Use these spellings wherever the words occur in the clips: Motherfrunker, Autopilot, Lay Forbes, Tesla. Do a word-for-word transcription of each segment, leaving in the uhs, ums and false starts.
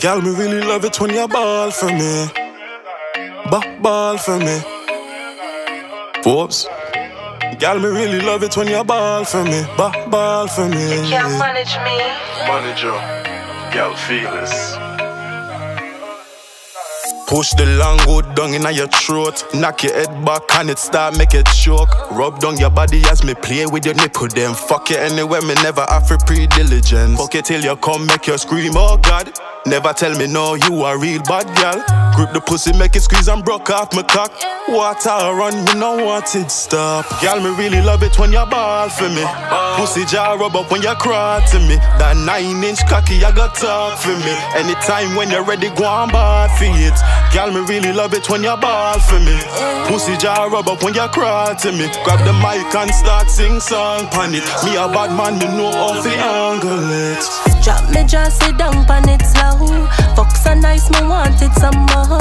Girl, me really love it when you ball for me. Ball for me. Forbes. Girl, me really love it when you ball for me. Ball for me. You can't manage me. Manager. Girl, feel this. Push the long wood down in your throat. Knock your head back and it start make it choke. Rub down your body as me play with your nipple them. Fuck you anywhere, me never have to pre-diligence. Fuck it till you come make you scream, oh God. Never tell me no, you a real bad gal. Grip the pussy, make it squeeze and broke off my cock. Water run, me no want it stop. Gal, me really love it when you ball for me. Pussy jaw rub up when you crawl to me. That nine inch cocky, you got talk for me. Anytime when you're ready, go and bad for it. Gal, me really love it when you ball for me. Pussy jaw rub up when you crawl to me. Grab the mic and start sing song pan it. Me a bad man, me know off the angle it. Drop me jaw, sit down pan it slow. Fuck so nice, me want it some more.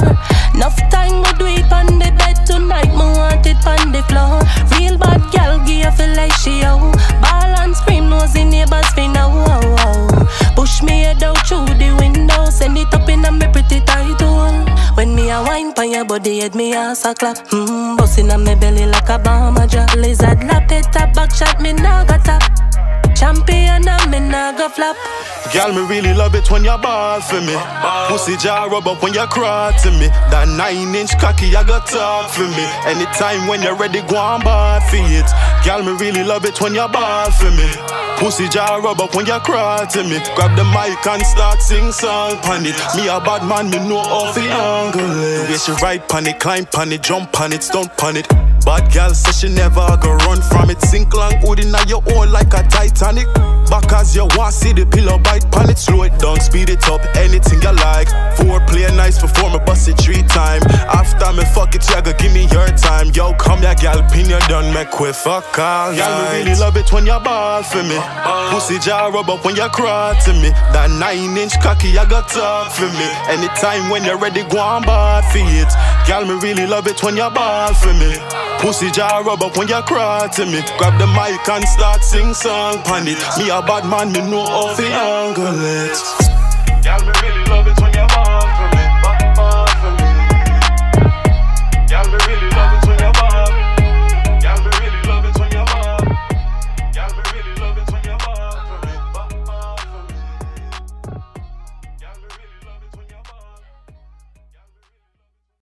Enough time we do it on the bed tonight, me want it on the floor. Real bad gal, give you feel like she oh. Ball and scream, nosy neighbors fi now oh, oh. Push me head out through the window, send it up in a me pretty tight hole. When me a wine pon your body, head me ass a clap. Mmm, bussin' on me belly like a bomber drop. Lizard lap it up, back shot me now got up. Champion and me nah go flop. Girl, me really love it when you ball for me. Pussy jaw rub up when you crawl to me. That nine inch cocky, you got talk for me. Anytime when you're ready, go and ball for it. Girl, me really love it when you ball for me. Pussy jaw rub up when you crawl to me. Grab the mic and start sing song pan it. Me a bad man, me know off the angle it. The way she ride pan it, climb pan it, jump pan it, stomp pan it. Bad girl says she never go run from it. Sink long hood inna your own like a Titanic. Back as you want, see the pillow bite pan it. Slow it down, speed it up, anything you like. Foreplay nice before me bust it three time. After me fuck it, you go give me your time. Yo, come ya girl, pin you down, make we fuck all night. Girl, me really love it when you ball for me. Pussy jaw rub up when you crawl to me. That nine inch cocky, you got talk for me. Anytime when you're ready, go and ball for it. Girl, me really love it when you ball for me. Pussy jaw rub up when you crawl to me. Grab the mic and start sing song pan it. Me a bad man, me know off the angle it. Girl, me really love it when